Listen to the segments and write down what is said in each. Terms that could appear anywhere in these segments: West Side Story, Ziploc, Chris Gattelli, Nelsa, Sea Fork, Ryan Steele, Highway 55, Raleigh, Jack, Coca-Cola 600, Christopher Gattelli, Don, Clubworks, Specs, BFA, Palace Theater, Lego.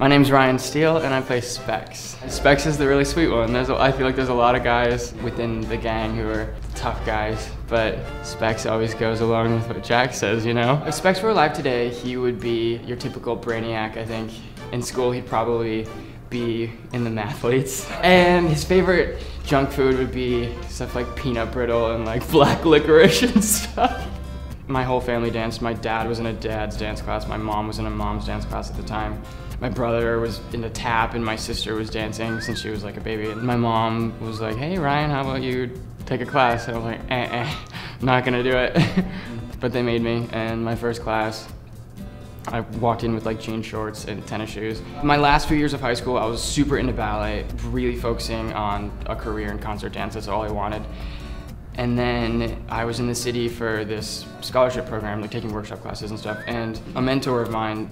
My name's Ryan Steele and I play Specs. Specs is the really sweet one. I feel like there's a lot of guys within the gang who are tough guys, but Specs always goes along with what Jack says, you know? If Specs were alive today, he would be your typical brainiac, I think. In school, he'd probably be in the mathletes. And his favorite junk food would be stuff like peanut brittle and like black licorice and stuff. My whole family danced. My dad was in a dad's dance class. My mom was in a mom's dance class at the time. My brother was into tap and my sister was dancing since she was like a baby. And my mom was like, hey Ryan, how about you take a class? And I was like, not gonna do it. But they made me, and my first class, I walked in with like jean shorts and tennis shoes. My last few years of high school, I was super into ballet, really focusing on a career in concert dance. That's all I wanted. And then I was in the city for this scholarship program, like taking workshop classes and stuff, and a mentor of mine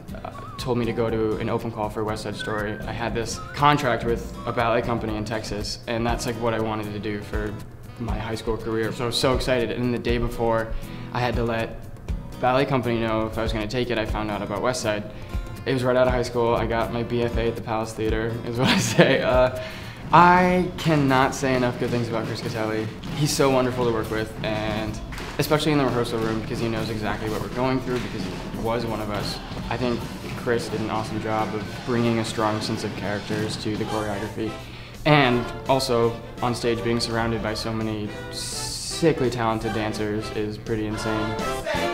told me to go to an open call for West Side Story. I had this contract with a ballet company in Texas, and that's like what I wanted to do for my high school career. So I was so excited, and the day before I had to let ballet company know if I was gonna take it, I found out about West Side. It was right out of high school. I got my BFA at the Palace Theater, is what I say. I cannot say enough good things about Chris Gattelli. He's so wonderful to work with, and especially in the rehearsal room, because he knows exactly what we're going through, because he was one of us. I think Chris did an awesome job of bringing a strong sense of characters to the choreography, and also on stage being surrounded by so many sickly talented dancers is pretty insane.